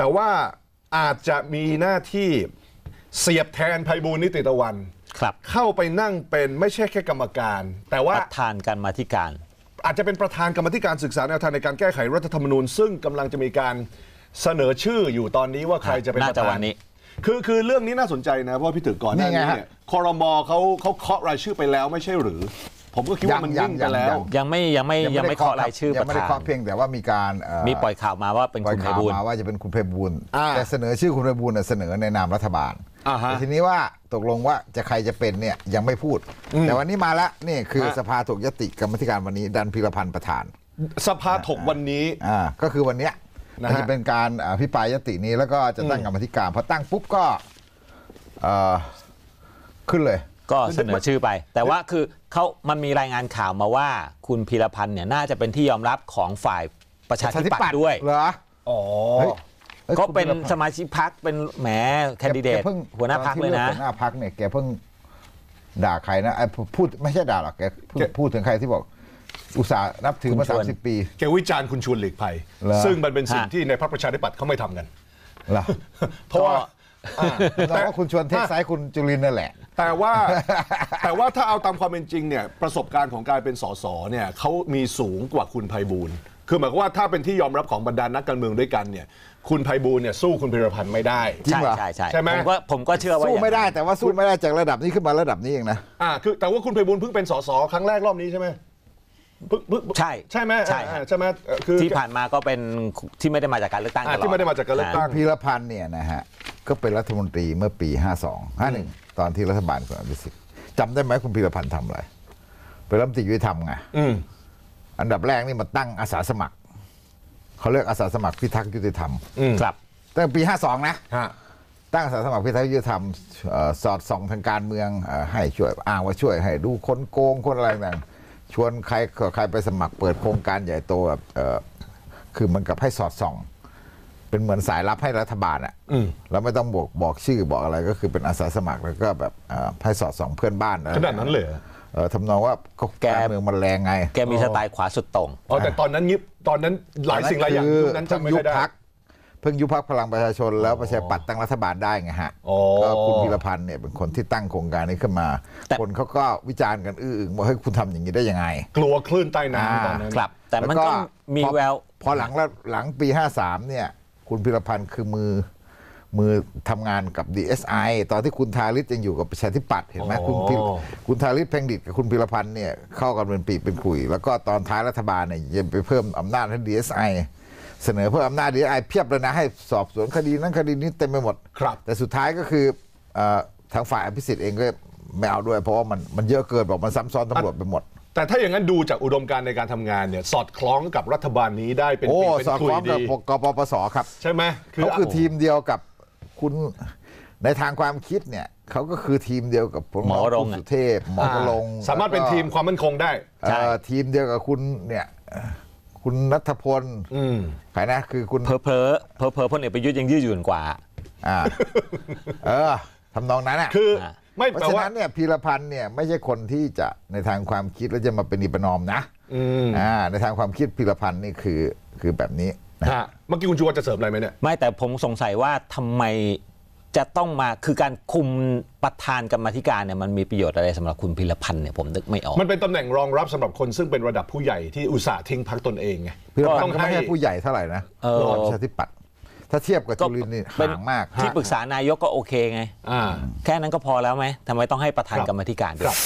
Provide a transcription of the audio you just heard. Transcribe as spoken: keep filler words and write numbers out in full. แต่ว่าอาจจะมีหน้าที่เสียบแทนไพบูลย์นิติตะวันเข้าไปนั่งเป็นไม่ใช่แค่กรรมการแต่ว่าประธานกรรมาธิการอาจจะเป็นประธานกรรมาธิการศึกษาแนวทางในการแก้ไขรัฐธรรมนูญซึ่งกำลังจะมีการเสนอชื่ออยู่ตอนนี้ว่าใครจะเป็นประธานนี้คือคือเรื่องนี้น่าสนใจนะเพราะพี่ถึกก่อนหน้านี้เนี่ยครม.เขาเขาเคาะรายชื่อไปแล้วไม่ใช่หรือผมก็คิดว่ามันยังไปแล้วยังไม่ยังไม่ยังไม่เคาะรายชื่อประธานยังไม่ได้เคาะเพียงแต่ว่ามีการมีปล่อยข่าวมาว่าเป็นคุณไพบูลย์มาว่าจะเป็นคุณไพบูลย์แต่เสนอชื่อคุณไพบูลย์เสนอในนามรัฐบาลทีนี้ว่าตกลงว่าจะใครจะเป็นเนี่ยยังไม่พูดแต่วันนี้มาละนี่คือสภาถกยติกรรมธิการวันนี้ดันพีรพันธ์ประธานสภาถกวันนี้ก็คือวันนี้มันจะเป็นการอภิปรายยตินี้แล้วก็จะตั้งกรรมธิการพอตั้งปุ๊บก็ขึ้นเลยก็เสนอชื่อไปแต่ว่าคือเขามันมีรายงานข่าวมาว่าคุณพีรพันธ์เนี่ยน่าจะเป็นที่ยอมรับของฝ่ายประชาธิปัตย์ด้วยเหรออ๋อก็เป็นสมาชิกพรรคเป็นแหมแคนดิเดตหัวหน้าพรรคเลยนะหัวหน้าพรรคเนี่ยแกเพิ่งด่าใครนะพูดไม่ใช่ด่าหรอกแกพูดถึงใครที่บอกอุตสาห์นับถือมาสามสิบปีแกวิจารณ์คุณชวนหลีกภัยซึ่งมันเป็นสิ่งที่ในพรรคประชาธิปัตย์เขาไม่ทำกันเพราะว่าแต่ว่าคุณชวนเทศซ้ายคุณจุรินทร์นั่นแหละแต่ว่าแต่ว่าถ้าเอาตามความเป็นจริงเนี่ยประสบการณ์ของการเป็นสสเนี่ยเขามีสูงกว่าคุณไพบูลย์คือหมายความว่าถ้าเป็นที่ยอมรับของบรรดานักการเมืองด้วยกันเนี่ยคุณไพบูลย์เนี่ยสู้คุณพีรพันธ์ไม่ได้จริงเหรอใช่ใช่ใช่ไหมผมก็ผมก็เชื่อว่าสู้ไม่ได้แต่ว่าสู้ไม่ได้จากระดับนี้ขึ้นมาระดับนี้เองนะอ่าคือแต่ว่าคุณไพบูลย์เพิ่งเป็นสสครั้งแรกรอบนี้ใช่ไหมใช่ใช่ไหมใช่ใช่ไหมคือที่ผ่านมาก็เป็นที่ไม่ได้มาจากการเลือกตั้งที่ไม่ได้มาจากการเลือกตั้งพีรพันธ์เนี่ยนะฮะก็เป็นรัฐมนตรีเมื่อปีห้าสอง ห้าหนึ่งตอนที่รัฐบาลคุณอภิสิทธิ์จำได้ไหมคุณพีรพันธ์ทำอะไรเป็นรัฐมนตรียุติธรรมไงอันดับแรกนี่มาตั้งอาสาสมัครเขาเรียกอาสาสมัครพิทักษ์ยุติธรรมครับตั้งปีห้าสองนะตั้งอาสาสมัครพิทักษ์ยุติธรรมสอดส่องทางการเมืองให้ช่วยอ้างว่าช่วยให้ดูคนโกงคนอะไรต่างชวนใครใครไปสมัครเปิดโครงการใหญ่โตแบบคือมันกับให้สอดส่องเป็นเหมือนสายลับให้รัฐบาลอ่ะแล้วไม่ต้องบอกบอกชื่อบอกอะไรก็คือเป็นอาสาสมัครแล้วก็แบบให้สอดส่องเพื่อนบ้านขนาดนั้นเลยทำนองว่าแกเมืองมันแรงไงแกมีสไตล์ขวาสุดตรงอ๋อแต่ตอนนั้นยิบตอนนั้นหลายสิ่งหลายอย่างยุคนั้นจำไม่ได้เพิ่งยุบพรรคพลังประชาชนแล้วประชาธิปัตย์ตั้งรัฐบาลได้ไงฮะก็คุณพีรพันธ์เนี่ยเป็นคนที่ตั้งโครงการนี้ขึ้นมาคนเขาก็วิจารณ์กันอื้ออึงว่าเฮ้ยคุณทำอย่างนี้ได้ยังไงกลัวคลื่นใต้น้ำตอนนั้นครับแต่มันก็มีแววพอหลังหลังปีห้าสามเนี่ยคุณพีรพันธ์คือมือมือทำงานกับ ดี เอส ไอ ตอนที่คุณธาริศยังอยู่กับประชาธิปัตย์เห็นไหมคุณคุณธาริศเพ่งดิดกับคุณพีรพันธ์เนี่ยเข้ากันเป็นปีเป็นคุยแล้วก็ตอนท้ายรัฐบาลเนี่ยยังไปเพิ่มอำนาจให้ ดี เอส ไอเสนอเพื่ออำนาจดีไอเพียบเลยนะให้สอบสวนคดีนั้นคดีนี้เต็มไปหมดครับแต่สุดท้ายก็คือทางฝ่ายอภิสิทธิ์เองก็ไม่เอาด้วยเพราะว่ามันมันเยอะเกินบอกมันซ้ำซ้อนตำรวจไปหมดแต่ถ้าอย่างนั้นดูจากอุดมการณ์ในการทำงานเนี่ยสอดคล้องกับรัฐบาลนี้ได้เป็นปีเป็นคุยดีกปปส.ครับใช่ไหมเขาคือทีมเดียวกับคุณในทางความคิดเนี่ยเขาก็คือทีมเดียวกับหมอรงสุเทพหมอรงสามารถเป็นทีมความมั่นคงได้ทีมเดียวกับคุณเนี่ยคุณณัฐพลใครนะคือคุณเพอเพอเพอเพอพลเอกประยุทธ์ยังยืดหยุ่นกว่าอ่าเออทำนองนั้นอ่ะคือไม่เพราะฉะนั้นเนี่ยพีรพันธ์เนี่ยไม่ใช่คนที่จะในทางความคิดแล้วจะมาเป็นอิปนอมนะอ่าในทางความคิดพีรพันธ์นี่คือคือแบบนี้นะฮะเมื่อกี้คุณชูวรรณจะเสริมอะไรไหมเนี่ยไม่แต่ผมสงสัยว่าทำไมจะต้องมาคือการคุมประธานกรรมธิการเนี่ยมันมีประโยชน์อะไรสำหรับคุณพีรพันธ์เนี่ยผมนึกไม่ออกมันเป็นตำแหน่งรองรับสำหรับคนซึ่งเป็นระดับผู้ใหญ่ที่อุตส่าห์ทิ้งพรรคตนเองไงพีรพันธ์ก็ไม่ใช่ผู้ใหญ่เท่าไหร่นะรองประชาธิปัตย์ถ้าเทียบกับจุลินนี่ห่างมากที่ปรึกษานายกก็โอเคไงแค่นั้นก็พอแล้วไหมทำไมต้องให้ประธานกรรมธิการด้วย